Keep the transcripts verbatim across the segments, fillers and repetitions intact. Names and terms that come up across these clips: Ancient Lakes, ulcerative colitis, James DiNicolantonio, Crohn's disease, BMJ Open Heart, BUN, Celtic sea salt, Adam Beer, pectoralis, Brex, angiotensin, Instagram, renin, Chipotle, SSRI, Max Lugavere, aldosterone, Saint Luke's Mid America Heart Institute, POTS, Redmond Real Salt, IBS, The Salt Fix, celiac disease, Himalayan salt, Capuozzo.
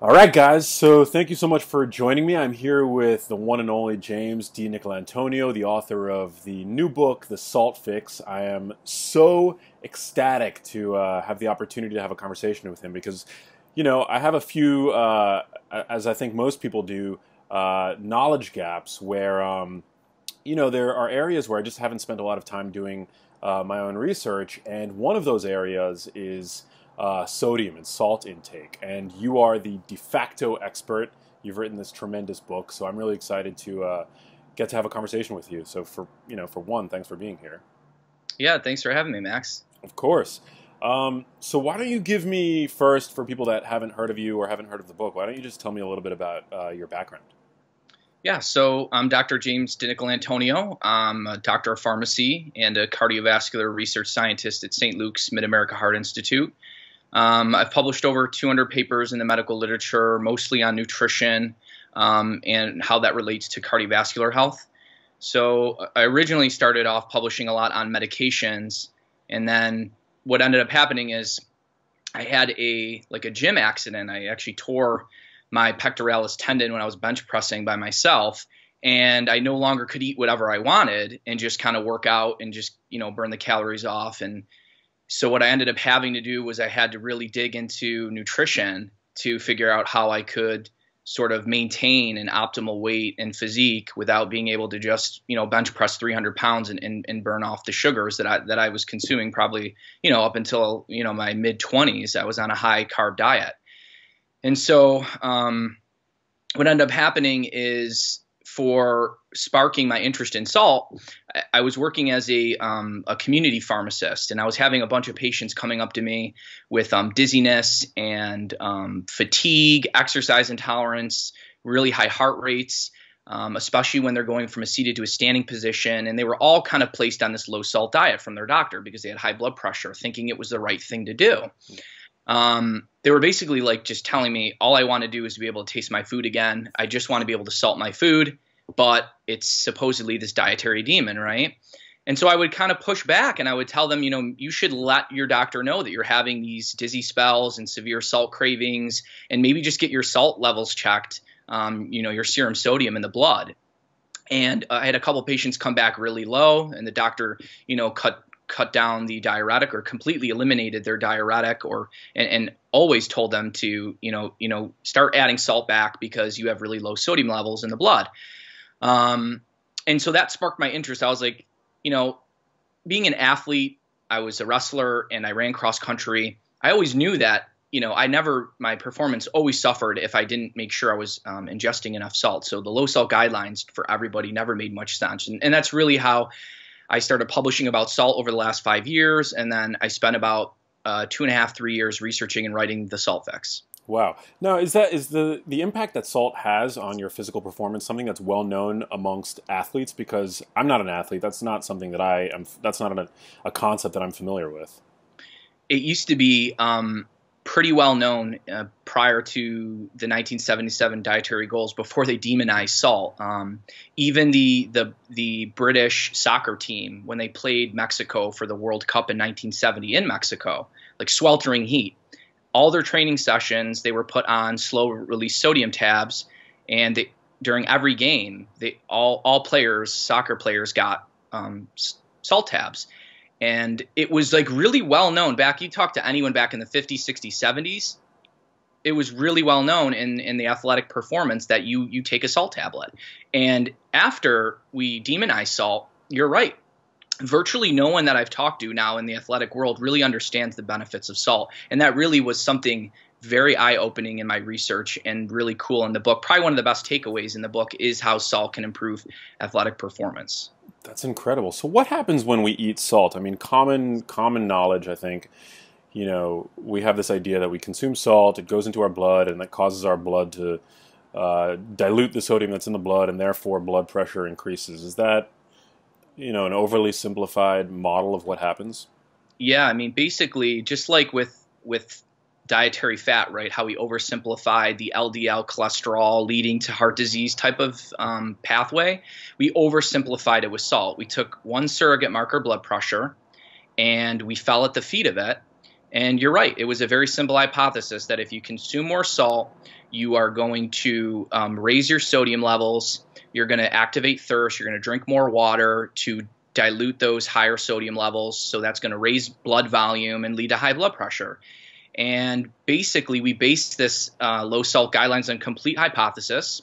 All right, guys, so thank you so much for joining me. I'm here with the one and only James DiNicolantonio, the author of the new book, The Salt Fix. I am so ecstatic to uh, have the opportunity to have a conversation with him because, you know, I have a few, uh, as I think most people do, uh, knowledge gaps where, um, you know, there are areas where I just haven't spent a lot of time doing uh, my own research, and one of those areas is Uh, sodium and salt intake, and you are the de facto expert. You've written this tremendous book, so I'm really excited to uh, get to have a conversation with you. So for you know, for one, thanks for being here. Yeah, thanks for having me, Max. Of course. Um, so why don't you give me first, for people that haven't heard of you or haven't heard of the book, why don't you just tell me a little bit about uh, your background? Yeah, so I'm Doctor James DiNicolantonio. I'm a doctor of pharmacy and a cardiovascular research scientist at Saint Luke's Mid America Heart Institute. Um, I've published over two hundred papers in the medical literature, mostly on nutrition um, and how that relates to cardiovascular health. So I originally started off publishing a lot on medications, and then what ended up happening is I had a like a gym accident. I actually tore my pectoralis tendon when I was bench pressing by myself, and I no longer could eat whatever I wanted and just kind of work out and just you know burn the calories off. And so what I ended up having to do was I had to really dig into nutrition to figure out how I could sort of maintain an optimal weight and physique without being able to just, you know, bench press three hundred pounds and, and, and burn off the sugars that I, that I was consuming probably, you know, up until, you know, my mid twenties. I was on a high carb diet. And so um, what ended up happening is, for sparking my interest in salt, I was working as a, um, a community pharmacist, and I was having a bunch of patients coming up to me with um, dizziness and um, fatigue, exercise intolerance, really high heart rates, um, especially when they're going from a seated to a standing position. And they were all kind of placed on this low salt diet from their doctor because they had high blood pressure, thinking it was the right thing to do. Um, they were basically like just telling me, all I want to do is to be able to taste my food again. I just want to be able to salt my food, but it's supposedly this dietary demon, right? And so I would kind of push back and I would tell them, you know, you should let your doctor know that you're having these dizzy spells and severe salt cravings, and maybe just get your salt levels checked, um, you know, your serum sodium in the blood. And uh, I had a couple patients come back really low, and the doctor, you know, cut cut down the diuretic or completely eliminated their diuretic, or and, and always told them to, you know, you know, start adding salt back because you have really low sodium levels in the blood. Um, and so that sparked my interest. I was like, you know, being an athlete, I was a wrestler and I ran cross country. I always knew that, you know, I never, my performance always suffered if I didn't make sure I was um, ingesting enough salt. So the low salt guidelines for everybody never made much sense. And, and that's really how I started publishing about salt over the last five years, and then I spent about uh, two and a half, three years researching and writing The Salt Fix. Wow. Now, is that is the, the impact that salt has on your physical performance something that's well known amongst athletes? Because I'm not an athlete. That's not something that I am. That's not a, a concept that I'm familiar with. It used to be um, pretty well known uh, prior to the nineteen seventy-seven dietary goals, before they demonized salt. Um, even the, the, the British soccer team, when they played Mexico for the World Cup in nineteen seventy in Mexico, like sweltering heat, all their training sessions, they were put on slow release sodium tabs. And they, during every game, they all, all players, soccer players got um, salt tabs. And it was like really well known back. You talk to anyone back in the fifties, sixties, seventies, it was really well known in, in the athletic performance that you, you take a salt tablet. And after we demonize salt, you're right. Virtually no one that I've talked to now in the athletic world really understands the benefits of salt. And that really was something very eye-opening in my research and really cool in the book. Probably one of the best takeaways in the book is how salt can improve athletic performance. That's incredible. So what happens when we eat salt? I mean, common common knowledge, I think, you know, we have this idea that we consume salt, it goes into our blood, and that causes our blood to uh, dilute the sodium that's in the blood, and therefore blood pressure increases. Is that, you know, an overly simplified model of what happens? Yeah, I mean, basically, just like with with dietary fat, right? How we oversimplified the L D L cholesterol leading to heart disease type of um, pathway. We oversimplified it with salt. We took one surrogate marker, blood pressure, and we fell at the feet of it. And you're right. It was a very simple hypothesis that if you consume more salt, you are going to um, raise your sodium levels. You're going to activate thirst. You're going to drink more water to dilute those higher sodium levels. So that's going to raise blood volume and lead to high blood pressure. And basically, we based this uh, low salt guidelines on complete hypothesis.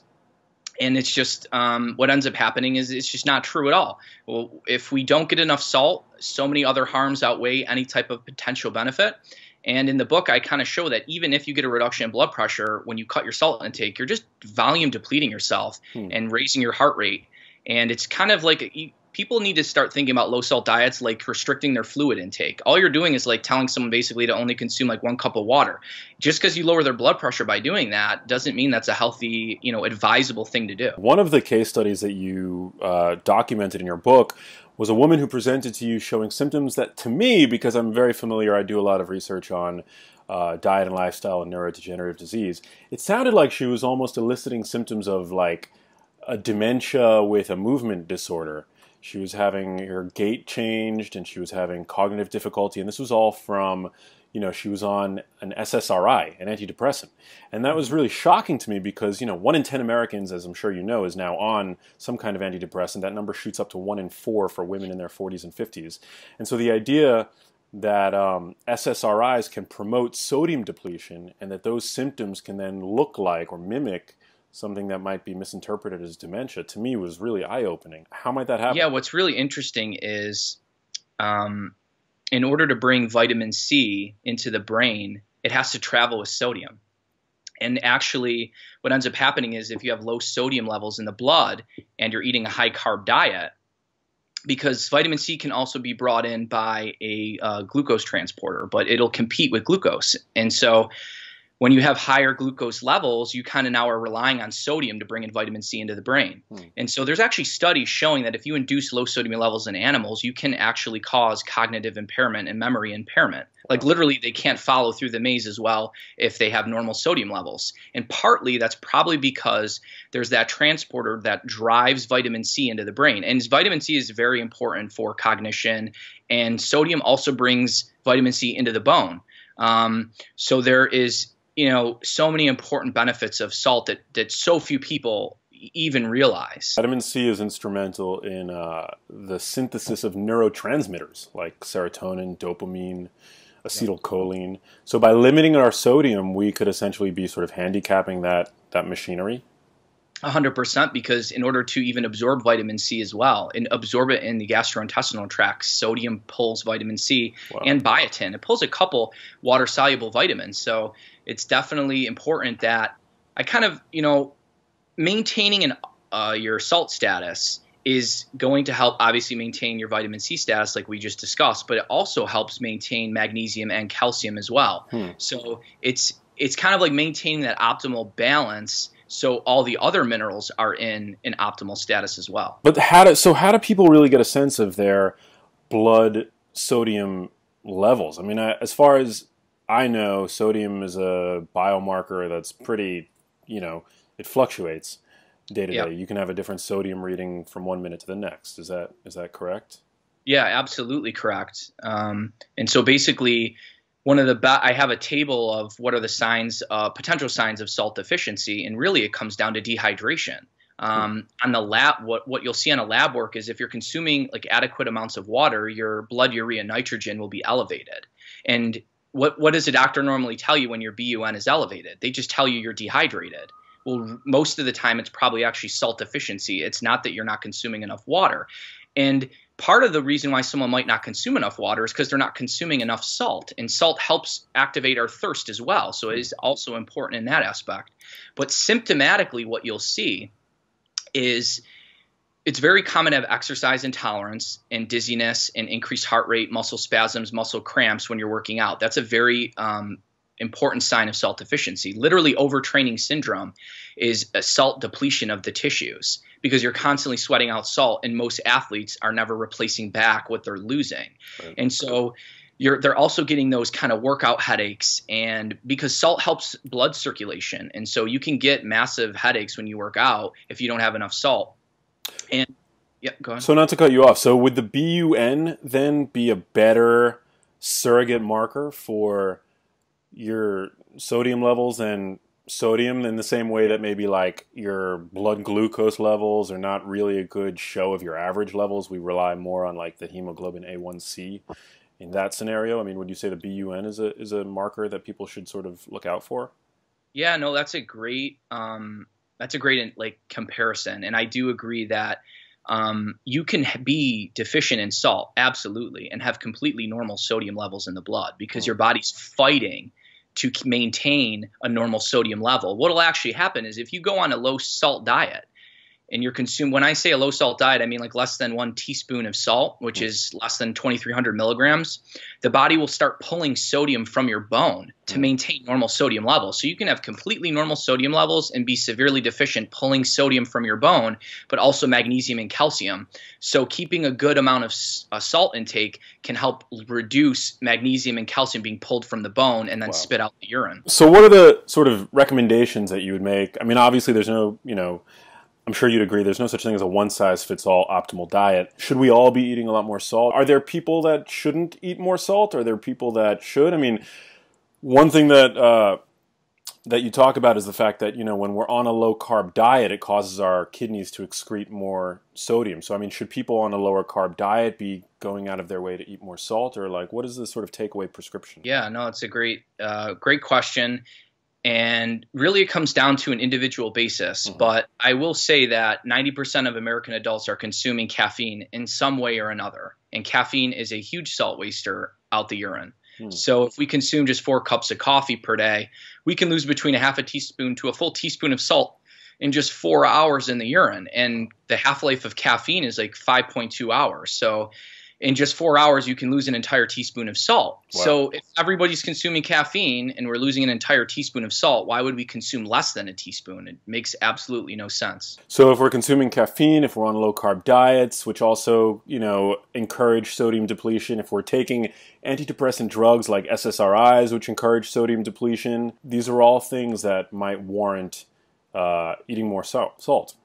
And it's just um, what ends up happening is it's just not true at all. Well, if we don't get enough salt, so many other harms outweigh any type of potential benefit. And in the book, I kind of show that even if you get a reduction in blood pressure, when you cut your salt intake, you're just volume depleting yourself hmm. and raising your heart rate. And it's kind of like a, people need to start thinking about low salt diets like restricting their fluid intake. All you're doing is like telling someone basically to only consume like one cup of water. Just because you lower their blood pressure by doing that doesn't mean that's a healthy, you know, advisable thing to do. One of the case studies that you uh, documented in your book was a woman who presented to you showing symptoms that to me, because I'm very familiar, I do a lot of research on uh, diet and lifestyle and neurodegenerative disease. It sounded like she was almost eliciting symptoms of like a dementia with a movement disorder. She was having her gait changed, and she was having cognitive difficulty, and this was all from, you know, she was on an S S R I, an antidepressant. And that was really shocking to me because, you know, one in ten Americans, as I'm sure you know, is now on some kind of antidepressant. That number shoots up to one in four for women in their forties and fifties. And so the idea that um, S S R Is can promote sodium depletion and that those symptoms can then look like or mimic something that might be misinterpreted as dementia, to me was really eye-opening. How might that happen? Yeah, what's really interesting is um, in order to bring vitamin C into the brain, it has to travel with sodium. And actually what ends up happening is if you have low sodium levels in the blood and you're eating a high-carb diet, because vitamin C can also be brought in by a uh, glucose transporter, but it'll compete with glucose. And so when you have higher glucose levels, you kind of now are relying on sodium to bring in vitamin C into the brain. Mm. And so there's actually studies showing that if you induce low sodium levels in animals, you can actually cause cognitive impairment and memory impairment. Like literally they can't follow through the maze as well if they have normal sodium levels. And partly that's probably because there's that transporter that drives vitamin C into the brain. And vitamin C is very important for cognition, and sodium also brings vitamin C into the bone. Um, so there is, you know, so many important benefits of salt that, that so few people even realize. Vitamin C is instrumental in uh, the synthesis of neurotransmitters like serotonin, dopamine, acetylcholine. So by limiting our sodium, we could essentially be sort of handicapping that, that machinery. one hundred percent, because in order to even absorb vitamin C as well, and absorb it in the gastrointestinal tract, sodium pulls vitamin C wow. and biotin. It pulls a couple water-soluble vitamins. So it's definitely important that I kind of, you know, maintaining an, uh, your salt status is going to help obviously maintain your vitamin C status like we just discussed, but it also helps maintain magnesium and calcium as well. Hmm. So it's, it's kind of like maintaining that optimal balance so all the other minerals are in an optimal status as well. But how do, so how do people really get a sense of their blood sodium levels? I mean, I, as far as I know, sodium is a biomarker that's pretty, you know, it fluctuates day to yep. day. You can have a different sodium reading from one minute to the next. Is that, is that correct? Yeah, absolutely correct. Um, and so basically, one of the, I have a table of what are the signs, uh, potential signs of salt deficiency, and really it comes down to dehydration. Um, on the lab, what, what you'll see on a lab work is if you're consuming like adequate amounts of water, your blood urea nitrogen will be elevated. And what, what does a doctor normally tell you when your B U N is elevated? They just tell you you're dehydrated. Well, most of the time it's probably actually salt deficiency. It's not that you're not consuming enough water. And part of the reason why someone might not consume enough water is because they're not consuming enough salt, and salt helps activate our thirst as well. So it is also important in that aspect. But symptomatically, what you'll see is it's very common to have exercise intolerance and dizziness and increased heart rate, muscle spasms, muscle cramps when you're working out. That's a very um, important sign of salt deficiency. Literally, overtraining syndrome is a salt depletion of the tissues, because you're constantly sweating out salt, and most athletes are never replacing back what they're losing. Right. And so you're, they're also getting those kind of workout headaches, and because salt helps blood circulation. And so you can get massive headaches when you work out if you don't have enough salt. And yeah, go on. So not to cut you off, so would the B U N then be a better surrogate marker for your sodium levels and sodium in the same way that maybe like your blood glucose levels are not really a good show of your average levels. We rely more on like the hemoglobin A one C in that scenario. I mean, would you say the B U N is a, is a marker that people should sort of look out for? Yeah, no, that's a great, um, that's a great like comparison. And I do agree that Um, you can be deficient in salt, absolutely, and have completely normal sodium levels in the blood because mm. your body's fighting to maintain a normal sodium level. What will actually happen is if you go on a low salt diet and you're consumed, when I say a low salt diet, I mean like less than one teaspoon of salt, which mm. is less than twenty-three hundred milligrams, the body will start pulling sodium from your bone to mm. maintain normal sodium levels. So you can have completely normal sodium levels and be severely deficient pulling sodium from your bone, but also magnesium and calcium. So keeping a good amount of uh, salt intake can help reduce magnesium and calcium being pulled from the bone and then wow. spit out the urine. So what are the sort of recommendations that you would make? I mean, obviously there's no, you know, I'm sure you'd agree there's no such thing as a one-size-fits-all optimal diet. Should we all be eating a lot more salt? Are there people that shouldn't eat more salt? Are there people that should? I mean, one thing that uh, that you talk about is the fact that, you know, when we're on a low-carb diet, it causes our kidneys to excrete more sodium. So, I mean, should people on a lower-carb diet be going out of their way to eat more salt? Or, like, what is the sort of takeaway prescription? Yeah, no, it's a great, uh, great question. And really it comes down to an individual basis. Mm-hmm. But I will say that ninety percent of American adults are consuming caffeine in some way or another. And caffeine is a huge salt waster out the urine. Mm. So if we consume just four cups of coffee per day, we can lose between a half a teaspoon to a full teaspoon of salt in just four hours in the urine. And the half-life of caffeine is like five point two hours. So in just four hours, you can lose an entire teaspoon of salt. Wow. So if everybody's consuming caffeine and we're losing an entire teaspoon of salt, why would we consume less than a teaspoon? It makes absolutely no sense. So if we're consuming caffeine, if we're on low-carb diets, which also, you know, encourage sodium depletion, if we're taking antidepressant drugs like S S R Is, which encourage sodium depletion, these are all things that might warrant uh, eating more salt.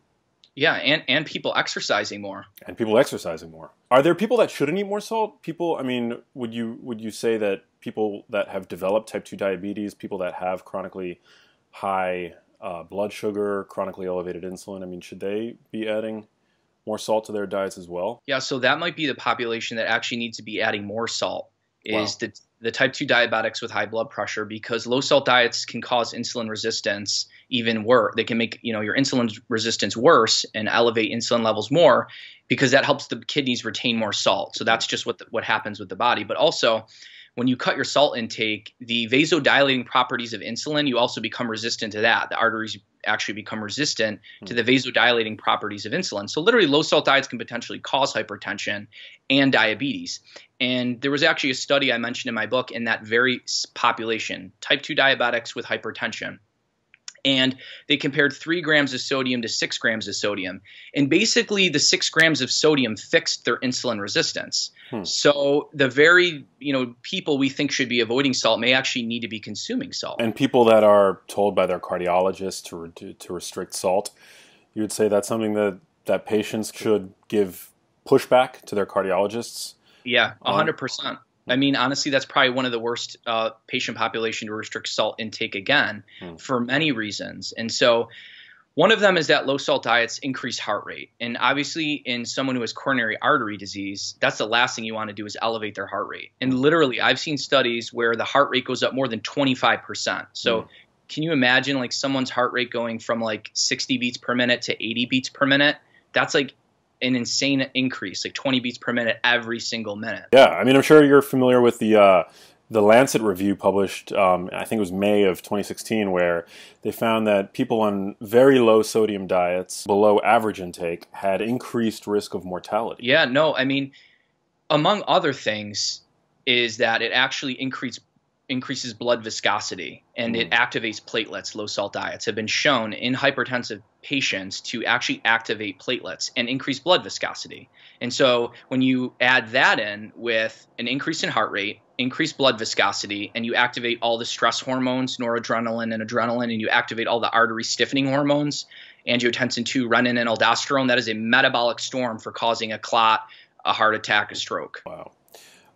Yeah, and, and people exercising more. And people exercising more. Are there people that shouldn't eat more salt? People, I mean, would you would you say that people that have developed type two diabetes, people that have chronically high uh, blood sugar, chronically elevated insulin, I mean, should they be adding more salt to their diets as well? Yeah, so that might be the population that actually needs to be adding more salt is wow. the, the type two diabetics with high blood pressure, because low salt diets can cause insulin resistance even worse. They can make, you know, your insulin resistance worse and elevate insulin levels more because that helps the kidneys retain more salt. So that's just what the, what happens with the body. But also when you cut your salt intake, the vasodilating properties of insulin, you also become resistant to that. The arteries actually become resistant mm. to the vasodilating properties of insulin. So literally low salt diets can potentially cause hypertension and diabetes. And there was actually a study I mentioned in my book in that very population, type two diabetics with hypertension. And they compared three grams of sodium to six grams of sodium. And basically the six grams of sodium fixed their insulin resistance. Hmm. So the very, you know, people we think should be avoiding salt may actually need to be consuming salt. And people that are told by their cardiologist to, re to restrict salt, you would say that's something that, that patients should give pushback to their cardiologists? Yeah, one hundred percent. Um, I mean, honestly, that's probably one of the worst uh, patient population to restrict salt intake again hmm. for many reasons. And so one of them is that low salt diets increase heart rate. And obviously in someone who has coronary artery disease, that's the last thing you want to do is elevate their heart rate. And literally I've seen studies where the heart rate goes up more than twenty-five percent. So hmm. can you imagine like someone's heart rate going from like sixty beats per minute to eighty beats per minute? That's like an insane increase, like twenty beats per minute every single minute. Yeah, I mean, I'm sure you're familiar with the uh, the Lancet review published, um, I think it was May of twenty sixteen, where they found that people on very low sodium diets, below average intake, had increased risk of mortality. Yeah, no, I mean, among other things is that it actually increased increases blood viscosity and mm. it activates platelets. Low salt diets have been shown in hypertensive patients to actually activate platelets and increase blood viscosity. And so when you add that in with an increase in heart rate, increase blood viscosity, and you activate all the stress hormones, noradrenaline and adrenaline, and you activate all the artery stiffening hormones, angiotensin two, renin, and aldosterone, that is a metabolic storm for causing a clot, a heart attack, a stroke. Wow.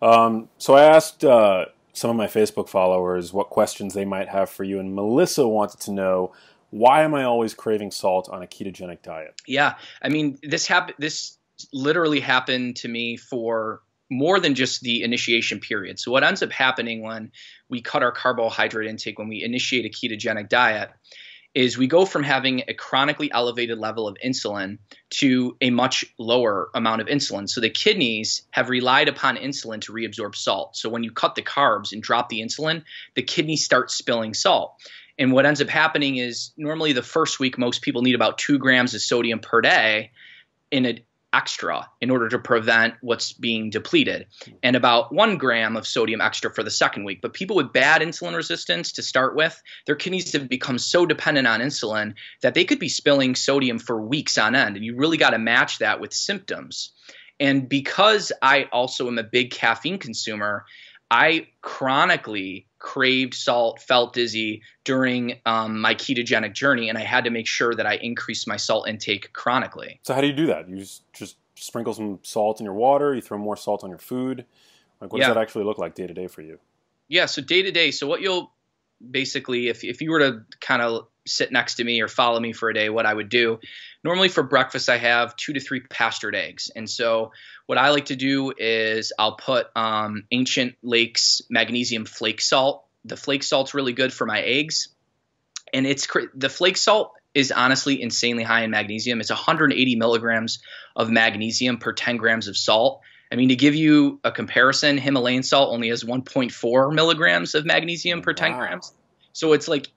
Um, so I asked uh, some of my Facebook followers what questions they might have for you, and Melissa wanted to know, why am I always craving salt on a ketogenic diet? Yeah, I mean, this happened. This literally happened to me for more than just the initiation period. So what ends up happening when we cut our carbohydrate intake, when we initiate a ketogenic diet, is we go from having a chronically elevated level of insulin to a much lower amount of insulin. So the kidneys have relied upon insulin to reabsorb salt. So when you cut the carbs and drop the insulin, the kidneys start spilling salt. And what ends up happening is normally the first week, most people need about two grams of sodium per day in a extra in order to prevent what's being depleted, and about one gram of sodium extra for the second week. But people with bad insulin resistance to start with, their kidneys have become so dependent on insulin that they could be spilling sodium for weeks on end. And you really got to match that with symptoms. And because I also am a big caffeine consumer, I chronically craved salt, felt dizzy during um, my ketogenic journey, and I had to make sure that I increased my salt intake chronically. So how do you do that? You just, just sprinkle some salt in your water, you throw more salt on your food. Like, what yeah. does that actually look like day to day for you? Yeah, so day to day, so what you'll basically, if, if you were to kind of sit next to me or follow me for a day, what I would do, normally for breakfast I have two to three pastured eggs. And so what I like to do is I'll put um, Ancient Lakes magnesium flake salt. The flake salt's really good for my eggs. And it's the flake salt is honestly insanely high in magnesium. It's one hundred eighty milligrams of magnesium per ten grams of salt. I mean, to give you a comparison, Himalayan salt only has one point four milligrams of magnesium per ten wow. grams. So it's like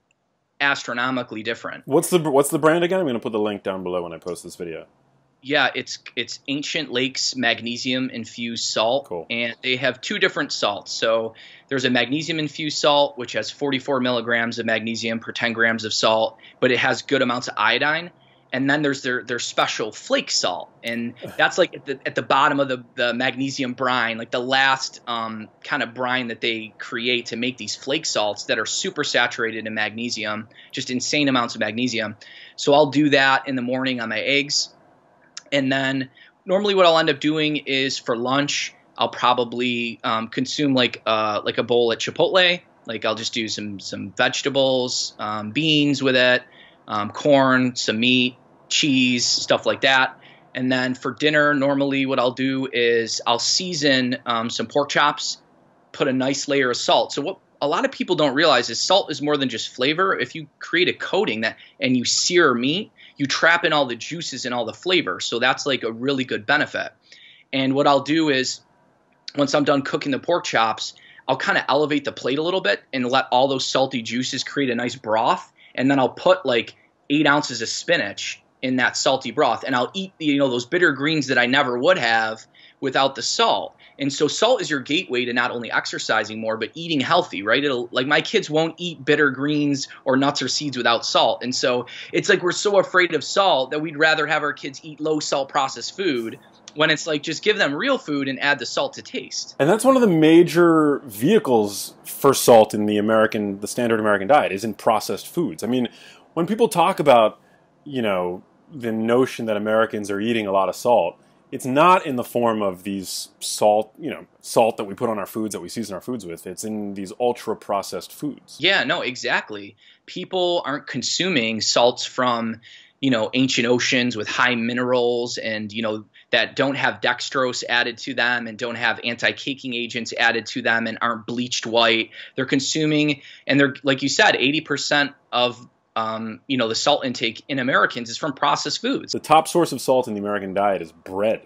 astronomically different. What's the what's the brand again? I'm going to put the link down below when I post this video. Yeah, it's it's Ancient Lakes magnesium infused salt. Cool. And they have two different salts. So there's a magnesium infused salt which has forty-four milligrams of magnesium per ten grams of salt, but it has good amounts of iodine. And then there's their their special flake salt, and that's like at the, at the bottom of the, the magnesium brine, like the last um, kind of brine that they create to make these flake salts that are super saturated in magnesium, just insane amounts of magnesium. So I'll do that in the morning on my eggs, and then normally what I'll end up doing is for lunch I'll probably um, consume like uh, like a bowl at Chipotle. Like I'll just do some some vegetables, um, beans with it. Um, corn, some meat, cheese, stuff like that. And then for dinner, normally what I'll do is I'll season um, some pork chops, put a nice layer of salt. So what a lot of people don't realize is salt is more than just flavor. If you create a coating that and you sear meat, you trap in all the juices and all the flavor. So that's like a really good benefit. And what I'll do is once I'm done cooking the pork chops, I'll kind of elevate the plate a little bit and let all those salty juices create a nice broth. And then I'll put like eight ounces of spinach in that salty broth, and I'll eat, you know, those bitter greens that I never would have without the salt. And so salt is your gateway to not only exercising more, but eating healthy, right? It'll, like my kids won't eat bitter greens or nuts or seeds without salt. And so it's like we're so afraid of salt that we'd rather have our kids eat low salt processed food when it's like just give them real food and add the salt to taste. And that's one of the major vehicles for salt in the American, the standard American diet is in processed foods. I mean, when people talk about, you know, the notion that Americans are eating a lot of salt, it's not in the form of these salt, you know, salt that we put on our foods, that we season our foods with. It's in these ultra-processed foods. Yeah, no, exactly. People aren't consuming salts from, you know, ancient oceans with high minerals and, you know, that don't have dextrose added to them and don't have anti-caking agents added to them and aren't bleached white. They're consuming, and they're, like you said, eighty percent of Um, you know, the salt intake in Americans is from processed foods. The top source of salt in the American diet is bread,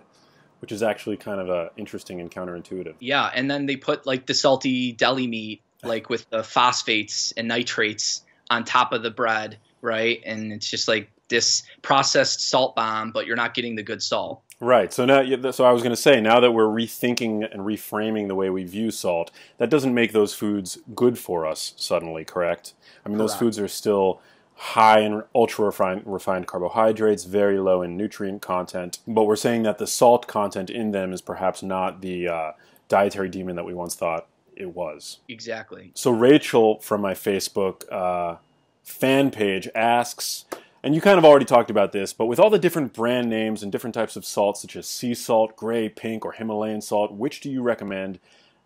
which is actually kind of uh, interesting and counterintuitive. Yeah, and then they put like the salty deli meat, like with the phosphates and nitrates on top of the bread, right? And it's just like this processed salt bomb, but you're not getting the good salt. Right. So now, so I was going to say, now that we're rethinking and reframing the way we view salt, that doesn't make those foods good for us suddenly, correct? I mean, correct. Those foods are still high in ultra-refined refined carbohydrates, very low in nutrient content. But we're saying that the salt content in them is perhaps not the uh, dietary demon that we once thought it was. Exactly. So Rachel from my Facebook uh, fan page asks, and you kind of already talked about this, but with all the different brand names and different types of salts, such as sea salt, gray, pink, or Himalayan salt, which do you recommend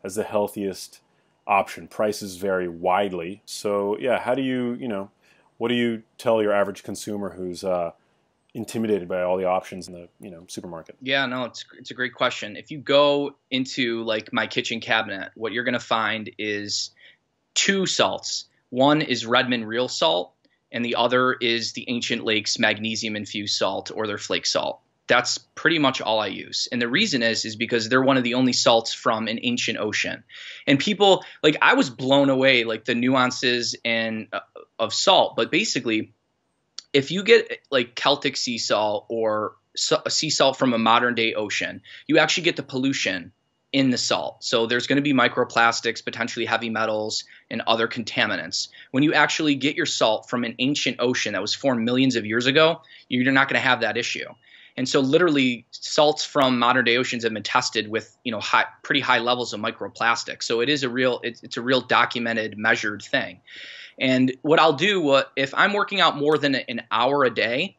as the healthiest option. Prices vary widely. So yeah, how do you, you know, what do you tell your average consumer who's uh, intimidated by all the options in the, you know, supermarket? Yeah, no, it's, it's a great question. If you go into like my kitchen cabinet, what you're going to find is two salts. One is Redmond Real Salt, and the other is the Ancient Lakes magnesium-infused salt, or their flake salt. That's pretty much all I use. And the reason is, is because they're one of the only salts from an ancient ocean. And people, like, I was blown away, like, the nuances and uh, of salt. But basically, if you get, like, Celtic sea salt or so, sea salt from a modern-day ocean, you actually get the pollution in the salt. So there's going to be microplastics, potentially heavy metals, and other contaminants. When you actually get your salt from an ancient ocean that was formed millions of years ago, you're not going to have that issue. And so literally salts from modern day oceans have been tested with, you know, high, pretty high levels of microplastics. So it is a real, it's, it's a real documented, measured thing. And what I'll do, uh, if I'm working out more than an hour a day,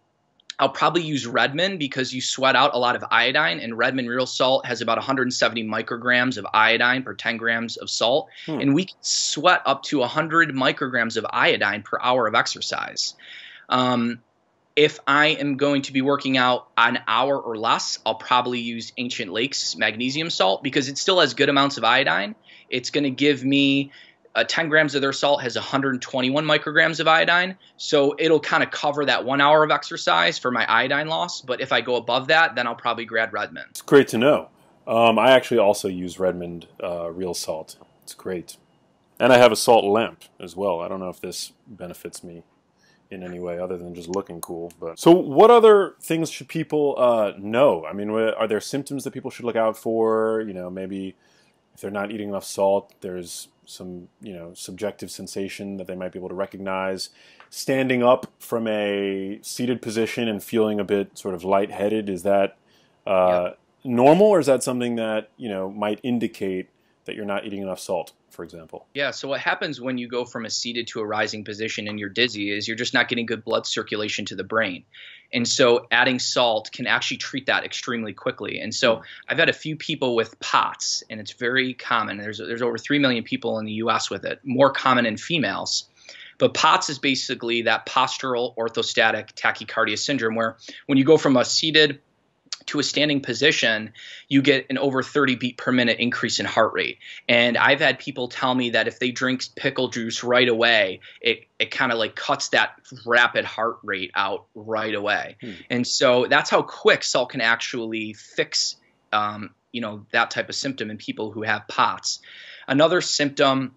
I'll probably use Redmond, because you sweat out a lot of iodine, and Redmond Real Salt has about one hundred seventy micrograms of iodine per ten grams of salt. Hmm. And we can sweat up to one hundred micrograms of iodine per hour of exercise. Um, If I am going to be working out an hour or less, I'll probably use Ancient Lakes magnesium salt, because it still has good amounts of iodine. It's going to give me uh, ten grams of their salt has one hundred twenty-one micrograms of iodine. So it'll kind of cover that one hour of exercise for my iodine loss. But if I go above that, then I'll probably grab Redmond. It's great to know. Um, I actually also use Redmond uh, Real Salt. It's great. And I have a salt lamp as well. I don't know if this benefits me in any way other than just looking cool. But so what other things should people uh, know? I mean, are there symptoms that people should look out for? You know, maybe if they're not eating enough salt, there's some, you know, subjective sensation that they might be able to recognize. Standing up from a seated position and feeling a bit sort of lightheaded, is that uh, yeah. normal, or is that something that, you know, might indicate that you're not eating enough salt, for example? Yeah, so what happens when you go from a seated to a rising position and you're dizzy is you're just not getting good blood circulation to the brain. And so adding salt can actually treat that extremely quickly. And so I've had a few people with POTS, and it's very common. There's, there's over three million people in the U S with it, more common in females. But POTS is basically that postural orthostatic tachycardia syndrome, where when you go from a seated to a standing position, you get an over thirty beat per minute increase in heart rate. And I've had people tell me that if they drink pickle juice right away, it, it kind of like cuts that rapid heart rate out right away. Hmm. And so that's how quick salt can actually fix, um, you know, that type of symptom in people who have POTS. Another symptom,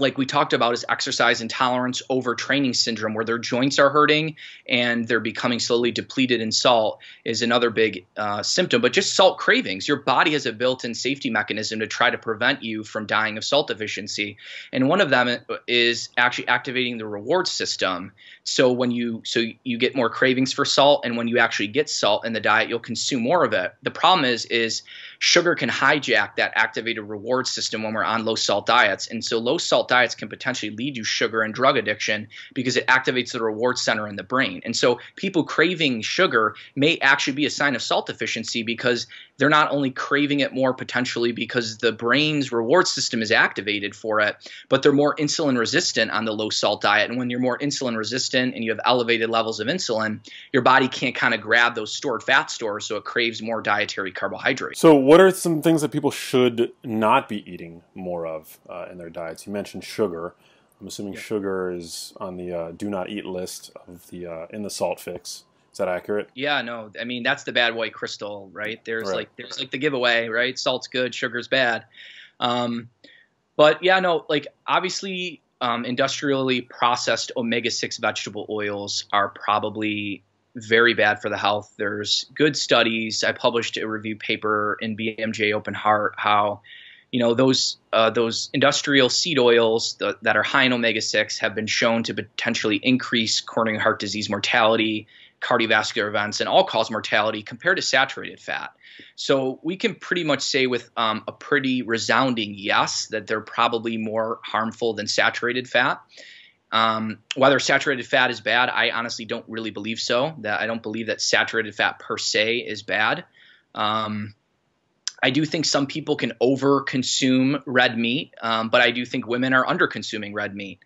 like we talked about, is exercise intolerance overtraining syndrome, where their joints are hurting and they're becoming slowly depleted in salt, is another big uh, symptom. But just salt cravings. Your body has a built-in safety mechanism to try to prevent you from dying of salt deficiency. And one of them is actually activating the reward system. So when you, so you get more cravings for salt, and when you actually get salt in the diet, you'll consume more of it. The problem is, is sugar can hijack that activated reward system when we're on low salt diets. And so low salt diets can potentially lead you to sugar and drug addiction, because it activates the reward center in the brain. And so people craving sugar may actually be a sign of salt deficiency, because they're not only craving it more potentially because the brain's reward system is activated for it, but they're more insulin resistant on the low salt diet. And when you're more insulin resistant and you have elevated levels of insulin, your body can't kind of grab those stored fat stores, so it craves more dietary carbohydrates. So what are some things that people should not be eating more of uh, in their diets? You mentioned sugar. I'm assuming yeah. sugar is on the uh, do not eat list of the uh, in the Salt Fix. Is that accurate? Yeah, no. I mean, that's the bad white crystal, right? There's right. like there's like the giveaway, right? Salt's good, sugar's bad. Um, but yeah, no. Like obviously, um, industrially processed omega six vegetable oils are probably very bad for the health. There's good studies. I published a review paper in B M J Open Heart how, you know, those uh, those industrial seed oils th that are high in omega six have been shown to potentially increase coronary heart disease mortality, cardiovascular events, and all-cause mortality compared to saturated fat. So we can pretty much say with um, a pretty resounding yes that they're probably more harmful than saturated fat. Um, whether saturated fat is bad, I honestly don't really believe so. That I don't believe that saturated fat per se is bad. Um, I do think some people can over-consume red meat, um, but I do think women are under-consuming red meat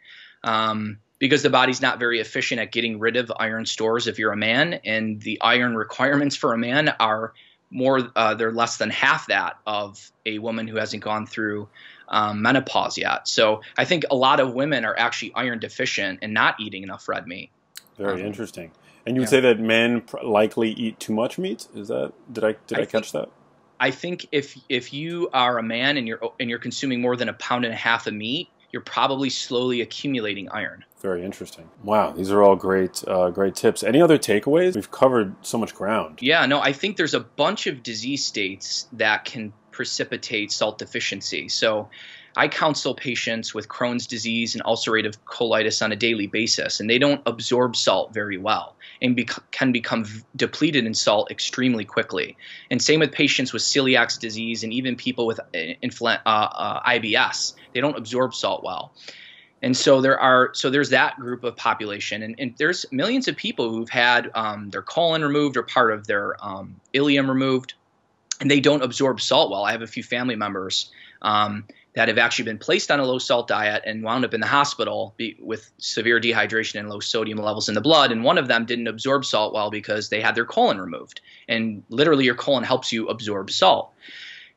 um, because the body's not very efficient at getting rid of iron stores if you're a man, and the iron requirements for a man are more uh, they're less than half that of a woman who hasn't gone through um, menopause yet. So I think a lot of women are actually iron deficient and not eating enough red meat. Very um, interesting. And you would yeah. say that men likely eat too much meat? Is that did I did I, I catch think, that? I think if if you are a man and you're and you're consuming more than a pound and a half of meat, you're probably slowly accumulating iron. Very interesting. Wow, these are all great uh, great tips. Any other takeaways? We've covered so much ground. Yeah, no, I think there's a bunch of disease states that can precipitate salt deficiency. So I counsel patients with Crohn's disease and ulcerative colitis on a daily basis, and they don't absorb salt very well and be can become depleted in salt extremely quickly. And same with patients with celiac disease and even people with uh, uh, I B S. They don't absorb salt well. And so there are, so there's that group of population, and, and there's millions of people who've had um, their colon removed or part of their um, ileum removed, and they don't absorb salt well. I have a few family members um, that have actually been placed on a low salt diet and wound up in the hospital be, with severe dehydration and low sodium levels in the blood. And one of them didn't absorb salt well because they had their colon removed. And literally your colon helps you absorb salt.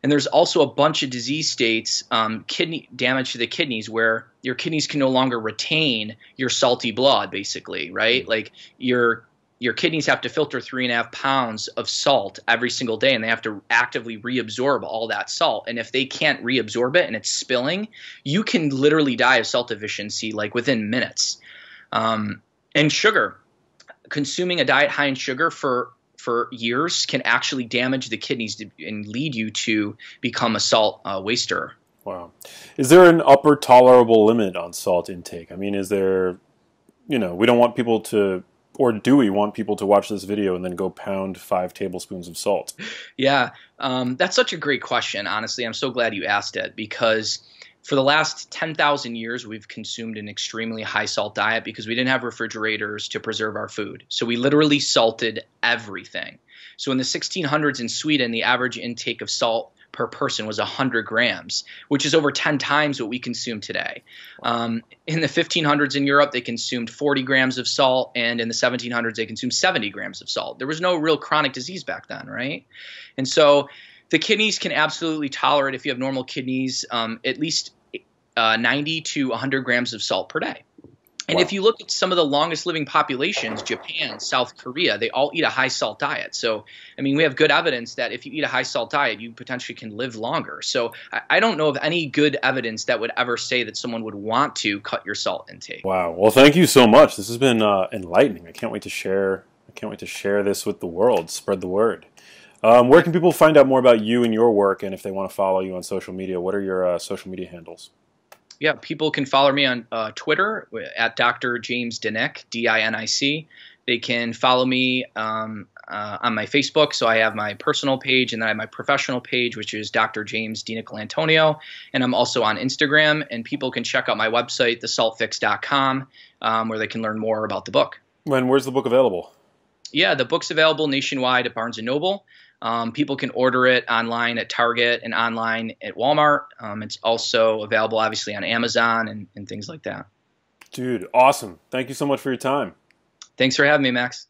And there's also a bunch of disease states, um, kidney damage to the kidneys, where your kidneys can no longer retain your salty blood, basically, right? Like your your kidneys have to filter three and a half pounds of salt every single day, and they have to actively reabsorb all that salt. And if they can't reabsorb it and it's spilling, you can literally die of salt deficiency like within minutes. Um, and sugar, consuming a diet high in sugar for for years can actually damage the kidneys to, and lead you to become a salt uh, waster. Wow. Is there an upper tolerable limit on salt intake? I mean, is there, you know, we don't want people to, or do we want people to watch this video and then go pound five tablespoons of salt? Yeah. Um, that's such a great question. Honestly, I'm so glad you asked it, because for the last ten thousand years, we've consumed an extremely high salt diet because we didn't have refrigerators to preserve our food. So we literally salted everything. So in the sixteen hundreds in Sweden, the average intake of salt per person was one hundred grams, which is over ten times what we consume today. Um, in the fifteen hundreds in Europe, they consumed forty grams of salt, and in the seventeen hundreds, they consumed seventy grams of salt. There was no real chronic disease back then, right? And so the kidneys can absolutely tolerate, if you have normal kidneys, um, at least uh, ninety to one hundred grams of salt per day. And wow. If you look at some of the longest living populations, Japan, South Korea, they all eat a high salt diet. So, I mean, we have good evidence that if you eat a high salt diet, you potentially can live longer. So I, I don't know of any good evidence that would ever say that someone would want to cut your salt intake. Wow. Well, thank you so much. This has been uh, enlightening. I can't wait to share. I can't wait to share this with the world. Spread the word. Um, where can people find out more about you and your work, and if they want to follow you on social media, what are your uh, social media handles? Yeah, people can follow me on uh, Twitter at Doctor James DiNic, D I N I C. They can follow me um, uh, on my Facebook. So I have my personal page, and then I have my professional page, which is Doctor James DiNicolantonio. And I'm also on Instagram. And people can check out my website, the salt fix dot com, um, where they can learn more about the book. And where's the book available? Yeah, the book's available nationwide at Barnes and Noble. Um, people can order it online at Target and online at Walmart. Um, it's also available, obviously, on Amazon and, and things like that. Dude, awesome. Thank you so much for your time. Thanks for having me, Max.